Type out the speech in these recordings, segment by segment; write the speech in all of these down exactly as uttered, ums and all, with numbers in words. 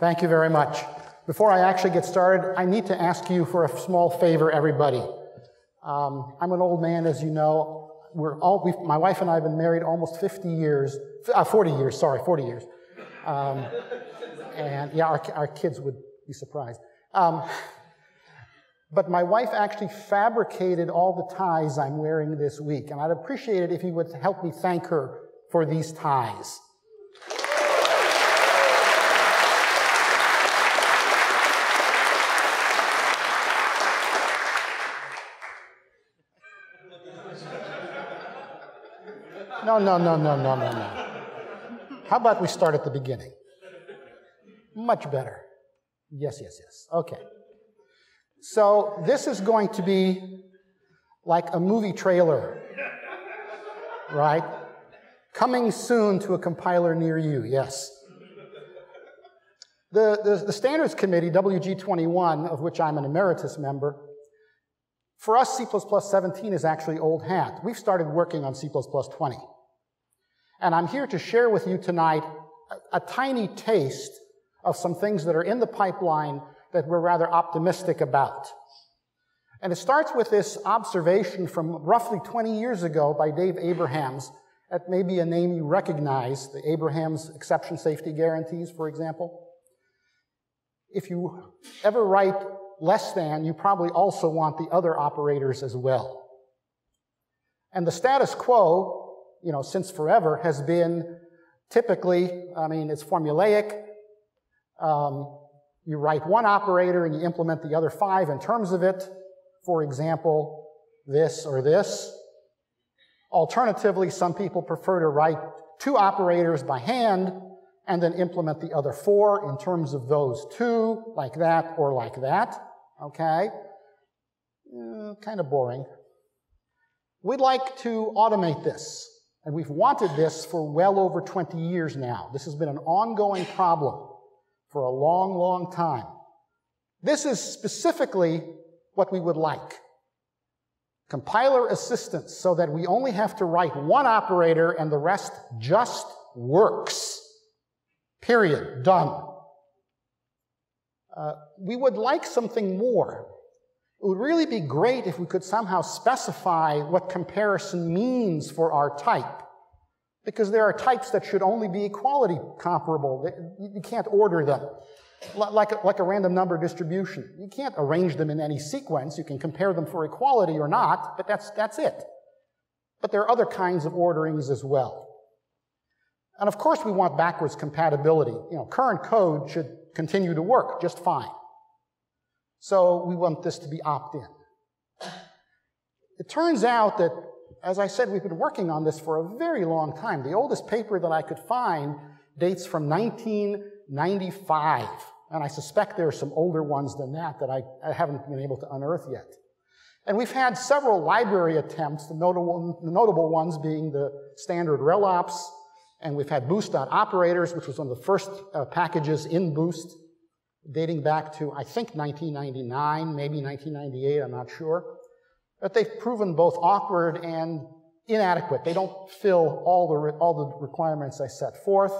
Thank you very much. Before I actually get started, I need to ask you for a small favor, everybody. Um, I'm an old man, as you know. We're all, we've, my wife and I have been married almost fifty years, uh, forty years, sorry, forty years. Um, and yeah, our, our kids would be surprised. Um, but my wife actually fabricated all the ties I'm wearing this week, and I'd appreciate it if you would help me thank her for these ties. No, no, no, no, no, no, no. How about we start at the beginning? Much better. Yes, yes, yes. Okay. So this is going to be like a movie trailer, right? Coming soon to a compiler near you, yes. The, the, the Standards Committee, W G twenty-one, of which I'm an emeritus member, for us, C plus plus seventeen is actually old hat. We've started working on C plus plus twenty. And I'm here to share with you tonight a, a tiny taste of some things that are in the pipeline that we're rather optimistic about. And it starts with this observation from roughly twenty years ago by Dave Abrahams. That may be a name you recognize, the Abrahams exception safety guarantees, for example. If you ever write less than, you probably also want the other operators as well. And the status quo, you know, since forever has been typically, I mean, it's formulaic. Um, you write one operator and you implement the other five in terms of it. For example, this or this. Alternatively, some people prefer to write two operators by hand and then implement the other four in terms of those two, like that or like that, okay? Mm, kind of boring. We'd like to automate this, and we've wanted this for well over twenty years now. This has been an ongoing problem for a long, long time. This is specifically what we would like. Compiler assistance so that we only have to write one operator and the rest just works. Period. Done. Uh, we would like something more. It would really be great if we could somehow specify what comparison means for our type, because there are types that should only be equality comparable. You can't order them. Like a, like a random number distribution. You can't arrange them in any sequence. You can compare them for equality or not, but that's, that's it. But there are other kinds of orderings as well. And of course we want backwards compatibility. You know, current code should continue to work just fine. So we want this to be opt-in. It turns out that, as I said, we've been working on this for a very long time. The oldest paper that I could find dates from nineteen ninety-five, and I suspect there are some older ones than that that I, I haven't been able to unearth yet. And we've had several library attempts, the notable, the notable ones being the standard rel-ops, and we've had Boost.operators, which was one of the first uh, packages in Boost, dating back to, I think, nineteen ninety-nine, maybe nineteen ninety-eight, I'm not sure. But they've proven both awkward and inadequate. They don't fill all the, all the requirements I set forth.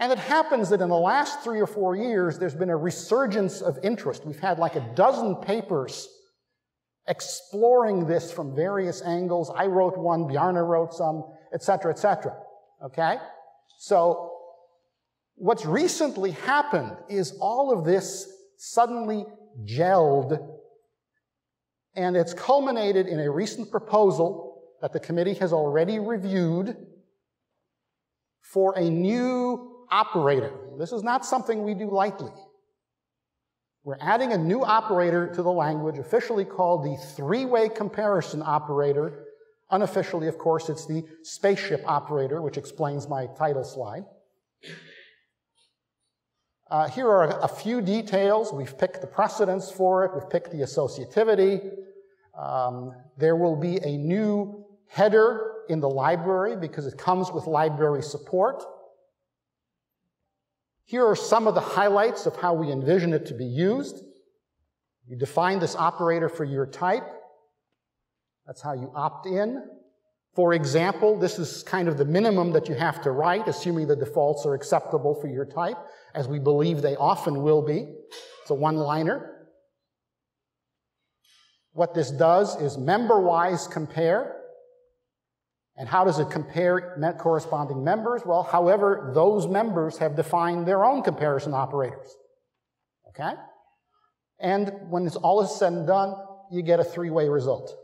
And it happens that in the last three or four years, there's been a resurgence of interest. We've had like a dozen papers exploring this from various angles. I wrote one, Bjarne wrote some, et cetera, et cetera, okay? So what's recently happened is all of this suddenly gelled, and it's culminated in a recent proposal that the committee has already reviewed for a new operator. This is not something we do lightly. We're adding a new operator to the language, officially called the three-way comparison operator. Unofficially, of course, it's the spaceship operator, which explains my title slide. Uh, here are a few details. We've picked the precedents for it. We've picked the associativity. Um, there will be a new header in the library because it comes with library support. Here are some of the highlights of how we envision it to be used. You define this operator for your type. That's how you opt in. For example, this is kind of the minimum that you have to write, assuming the defaults are acceptable for your type, as we believe they often will be. It's a one-liner. What this does is member-wise compare. And how does it compare corresponding members? Well, however those members have defined their own comparison operators. Okay? And when this all is said and done, you get a three-way result.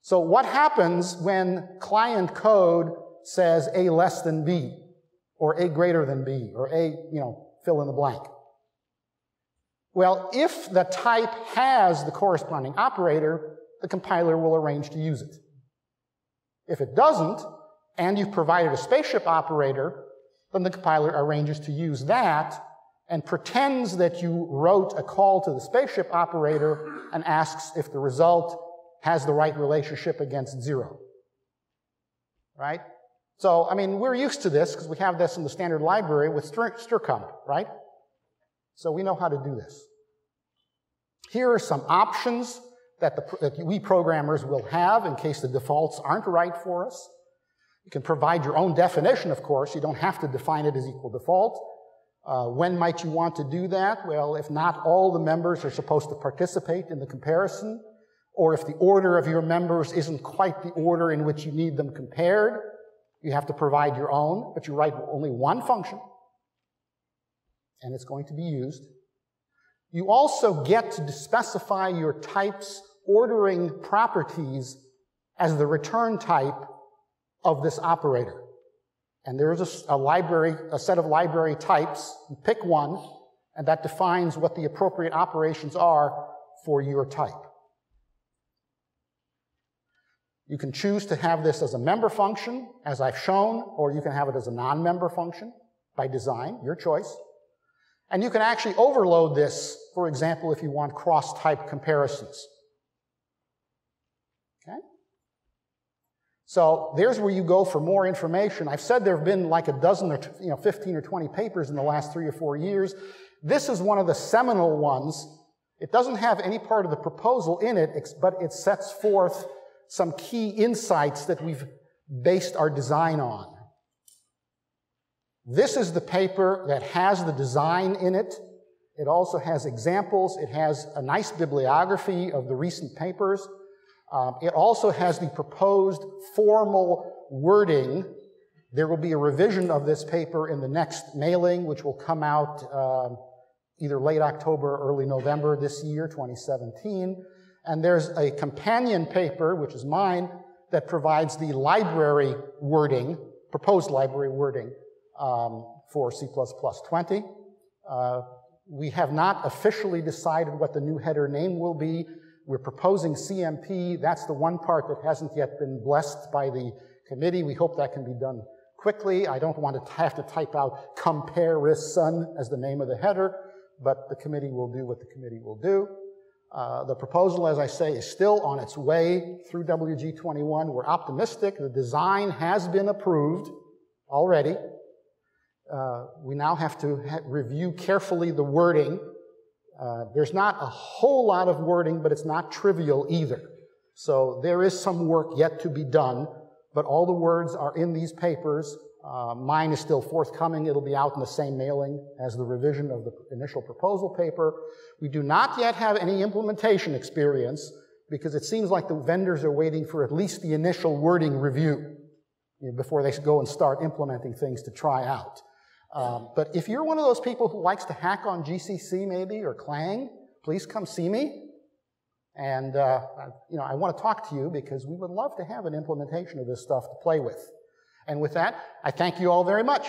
So what happens when client code says A less than B, or A greater than B, or A, you know, fill in the blank? Well, if the type has the corresponding operator, the compiler will arrange to use it. If it doesn't, and you've provided a spaceship operator, then the compiler arranges to use that and pretends that you wrote a call to the spaceship operator and asks if the result has the right relationship against zero, right? So, I mean, we're used to this because we have this in the standard library with strcmp, right? So we know how to do this. Here are some options That, the, that we programmers will have in case the defaults aren't right for us. You can provide your own definition, of course. You don't have to define it as equal default. Uh, when might you want to do that? Well, if not all the members are supposed to participate in the comparison, or if the order of your members isn't quite the order in which you need them compared, you have to provide your own, but you write only one function, and it's going to be used. You also get to specify your type's ordering properties as the return type of this operator. And there is a, a library, a set of library types. You pick one, and that defines what the appropriate operations are for your type. You can choose to have this as a member function, as I've shown, or you can have it as a non-member function by design, your choice. And you can actually overload this, for example, if you want cross-type comparisons. Okay? So there's where you go for more information. I've said there have been like a dozen or you know, fifteen or twenty papers in the last three or four years. This is one of the seminal ones. It doesn't have any part of the proposal in it, but it sets forth some key insights that we've based our design on. This is the paper that has the design in it. It also has examples. It has a nice bibliography of the recent papers. Um, it also has the proposed formal wording. There will be a revision of this paper in the next mailing, which will come out um, either late October or early November this year, twenty seventeen. And there's a companion paper, which is mine, that provides the library wording, proposed library wording, Um, for C plus plus twenty. Uh, we have not officially decided what the new header name will be. We're proposing C M P. That's the one part that hasn't yet been blessed by the committee. We hope that can be done quickly. I don't want to have to type out comparison as the name of the header, but the committee will do what the committee will do. Uh, the proposal, as I say, is still on its way through W G twenty-one. We're optimistic. The design has been approved already. Uh, we now have to ha review carefully the wording. Uh, there's not a whole lot of wording, but it's not trivial either. So there is some work yet to be done, but all the words are in these papers. Uh, mine is still forthcoming. It'll be out in the same mailing as the revision of the initial proposal paper. We do not yet have any implementation experience because it seems like the vendors are waiting for at least the initial wording review, you know, before they go and start implementing things to try out. Um, but if you're one of those people who likes to hack on G C C maybe or Clang, please come see me. And uh, you know, I want to talk to you because we would love to have an implementation of this stuff to play with. And with that, I thank you all very much.